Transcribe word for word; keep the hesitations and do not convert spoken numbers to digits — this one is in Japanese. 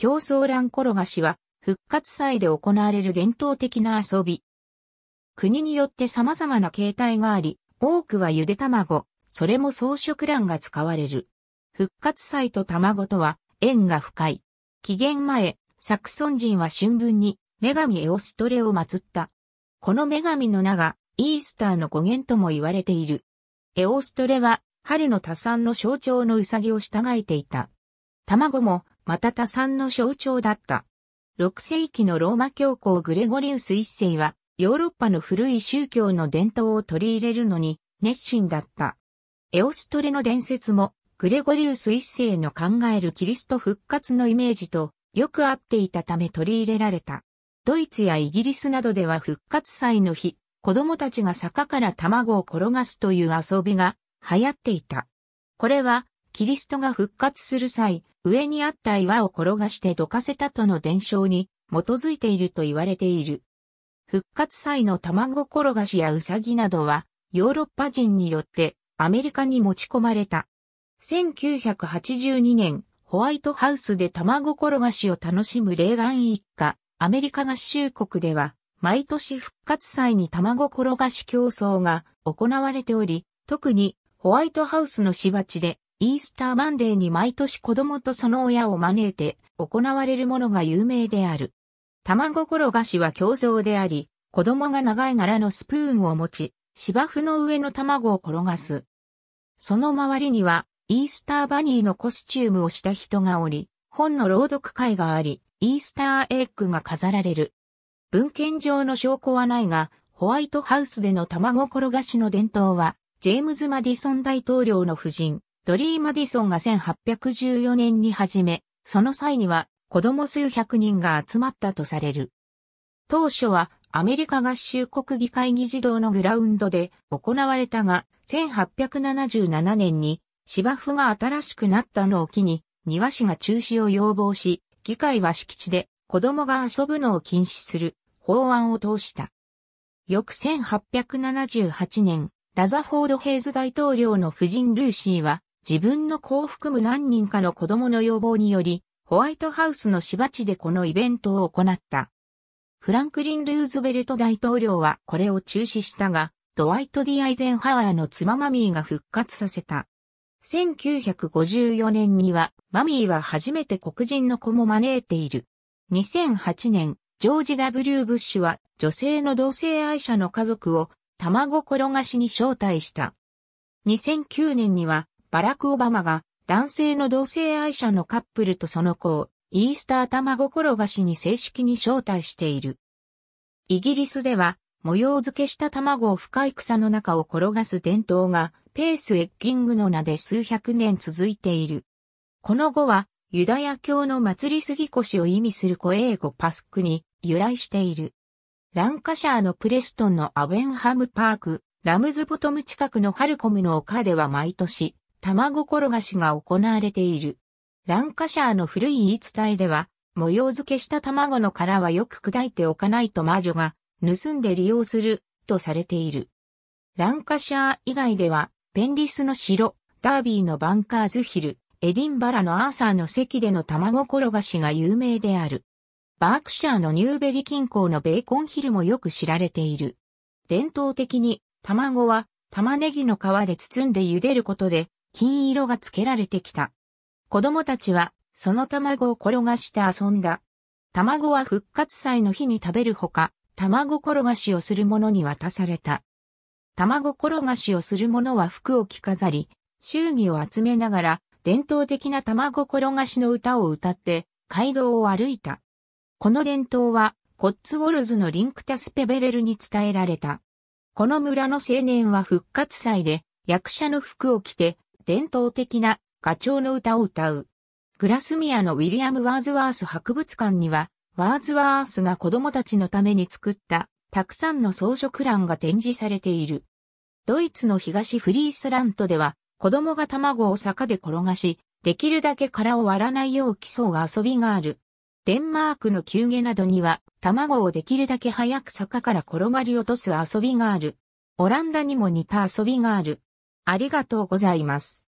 競走乱転がしは、復活祭で行われる伝統的な遊び。国によって様々な形態があり、多くはゆで卵、それも装飾卵が使われる。復活祭と卵とは縁が深い。紀元前、サクソン人は春分に女神エオストレを祀った。この女神の名がイースターの語源とも言われている。エオストレは春の多産の象徴のウサギを従えていた。卵もまた多産の象徴だった。ろく世紀のローマ教皇グレゴリウスいっせいはヨーロッパの古い宗教の伝統を取り入れるのに熱心だった。エオストレの伝説もグレゴリウスいっせいの考えるキリスト復活のイメージとよく合っていたため取り入れられた。ドイツやイギリスなどでは復活祭の日、子供たちが坂から卵を転がすという遊びが流行っていた。これは、キリストが復活する際、上にあった岩を転がしてどかせたとの伝承に基づいていると言われている。復活祭の卵転がしやウサギなどは、ヨーロッパ人によってアメリカに持ち込まれた。せんきゅうひゃくはちじゅうにねん、ホワイトハウスで卵転がしを楽しむレーガン一家、アメリカ合衆国では、毎年復活祭に卵転がし競争が行われており、特にホワイトハウスの芝地でイースターマンデーに毎年子供とその親を招いて行われるものが有名である。卵転がしは競争であり、子供が長い柄のスプーンを持ち、芝生の上の卵を転がす。その周りにはイースターバニーのコスチュームをした人がおり、本の朗読会があり、イースターエッグが飾られる。文献上の証拠はないが、ホワイトハウスでの卵転がしの伝統は、ジェームズ・マディソン大統領の夫人、ドリー・マディソンがせんはっぴゃくじゅうよねんに始め、その際には子供数百人が集まったとされる。当初はアメリカ合衆国議会議事堂のグラウンドで行われたが、せんはっぴゃくななじゅうななねんに芝生が新しくなったのを機に、庭師が中止を要望し、議会は敷地で、子供が遊ぶのを禁止する法案を通した。翌せんはっぴゃくななじゅうはちねん、ラザフォード・ヘイズ大統領の夫人ルーシーは自分の子を含む何人かの子供の要望によりホワイトハウスの芝地でこのイベントを行った。フランクリン・ルーズベルト大統領はこれを中止したが、ドワイト・ディ・アイゼンハワーの妻マミーが復活させた。せんきゅうひゃくごじゅうよねんにはマミーは初めて黒人の子も招いている。にせんはちねん、ジョージ・ダブリュー ブッシュは女性の同性愛者の家族を卵転がしに招待した。にせんきゅうねんにはバラク・オバマが男性の同性愛者のカップルとその子をイースター卵転がしに正式に招待している。イギリスでは模様付けした卵を深い草の中を転がす伝統がペース・エッギングの名で数百年続いている。この語はユダヤ教の祭りすぎこしを意味する古英語パスクに由来している。ランカシャーのプレストンのアウェンハムパーク、ラムズボトム近くのハルコムの丘では毎年、卵転がしが行われている。ランカシャーの古い言い伝えでは、模様付けした卵の殻はよく砕いておかないと魔女が盗んで利用するとされている。ランカシャー以外では、ペンリスの城、ダービーのバンカーズヒル、エディンバラのアーサーの席での卵転がしが有名である。バークシャーのニューベリ近郊のベーコンヒルもよく知られている。伝統的に卵は玉ねぎの皮で包んで茹でることで金色がつけられてきた。子供たちはその卵を転がして遊んだ。卵は復活祭の日に食べるほか、卵転がしをする者に渡された。卵転がしをする者は服を着飾り、祝儀を集めながら、伝統的な卵転がしの歌を歌って街道を歩いた。この伝統はコッツウォルズのリンクタスペベレルに伝えられた。この村の青年は復活祭で役者の服を着て伝統的なガチョウの歌を歌う。グラスミアのウィリアム・ワーズワース博物館にはワーズワースが子供たちのために作ったたくさんの装飾卵が展示されている。ドイツの東フリースラントでは子供が卵を坂で転がし、できるだけ殻を割らないよう競う遊びがある。デンマークの旧家などには、卵をできるだけ早く坂から転がり落とす遊びがある。オランダにも似た遊びがある。ありがとうございます。